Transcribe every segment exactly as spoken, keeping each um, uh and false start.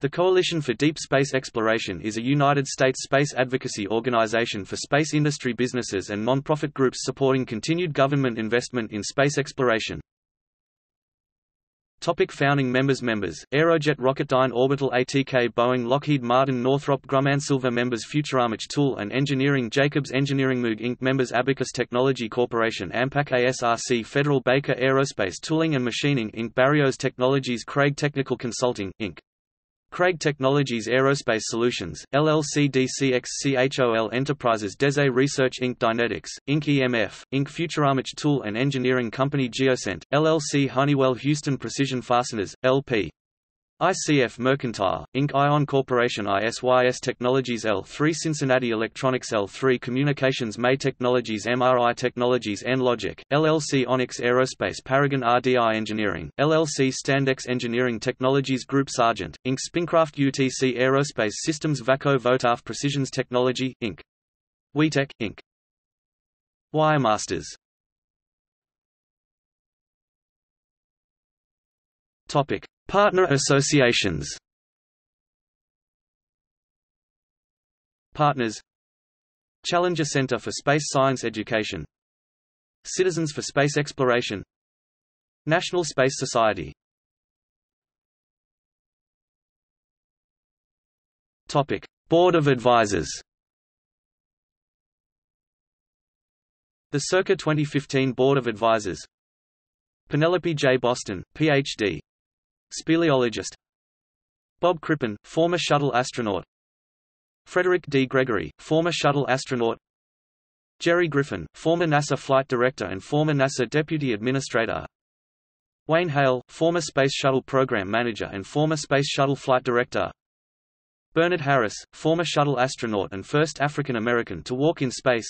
The Coalition for Deep Space Exploration is a United States space advocacy organization for space industry businesses and nonprofit groups supporting continued government investment in space exploration. Topic founding members Members, Aerojet Rocketdyne Orbital A T K Boeing Lockheed Martin Northrop Grumman Silver Members Futuramic Tool and Engineering Jacobs Engineering Moog Incorporated Members Abacus Technology Corporation Ampac A S R C Federal Baker Aerospace Tooling and Machining Incorporated Barrios Technologies Craig Technical Consulting, Incorporated Craig Technologies Aerospace Solutions, L L C D C X C H O L Enterprises DESE Research Incorporated Dynetics, Incorporated E M F, Incorporated Futuramic Tool and Engineering Company GeoCent, L L C Honeywell Houston Precision Fasteners, L P I C F Mercantile, Incorporated Ion Corporation I S Y S Technologies L three Cincinnati Electronics L three Communications May Technologies M R I Technologies N Logic, L L C Onyx Aerospace Paragon R D I Engineering, L L C Standex Engineering Technologies Group Sargent, Incorporated Spincraft U T C Aerospace Systems Vaco Votaf Precisions Technology, Incorporated WeTech, Incorporated WireMasters. Partner associations. Partners: Challenger Center for Space Science Education, Citizens for Space Exploration, National Space Society. Topic: Board of Advisors. The circa twenty fifteen Board of Advisors: Penelope J. Boston, P H D, speleologist; Bob Crippen, former shuttle astronaut; Frederick D. Gregory, former shuttle astronaut; Jerry Griffin, former NASA flight director and former NASA deputy administrator; Wayne Hale, former Space Shuttle program manager and former Space Shuttle flight director; Bernard Harris, former shuttle astronaut and first African American to walk in space;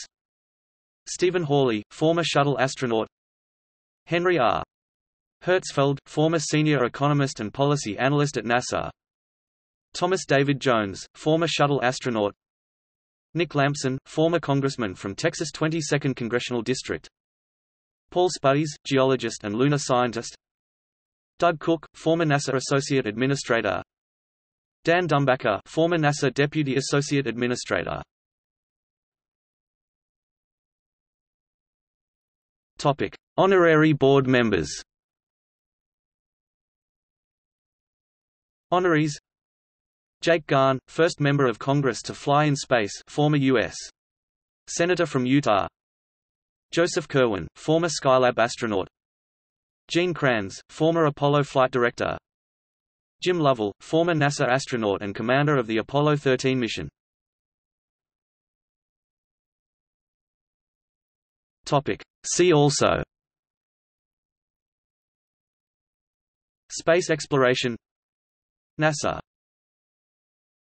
Stephen Hawley, former shuttle astronaut; Henry R. Hertzfeld, former senior economist and policy analyst at NASA; Thomas David Jones, former shuttle astronaut; Nick Lampson, former congressman from Texas' twenty-second Congressional District; Paul Spuddys, geologist and lunar scientist; Doug Cook, former NASA associate administrator; Dan Dumbacher, former NASA deputy associate administrator. Topic: Honorary board members. Honorees: Jake Garn, first member of Congress to fly in space, former U S Senator from Utah; Joseph Kerwin, former Skylab astronaut; Gene Kranz, former Apollo flight director; Jim Lovell, former NASA astronaut and commander of the Apollo thirteen mission. Topic: See also. Space exploration. NASA.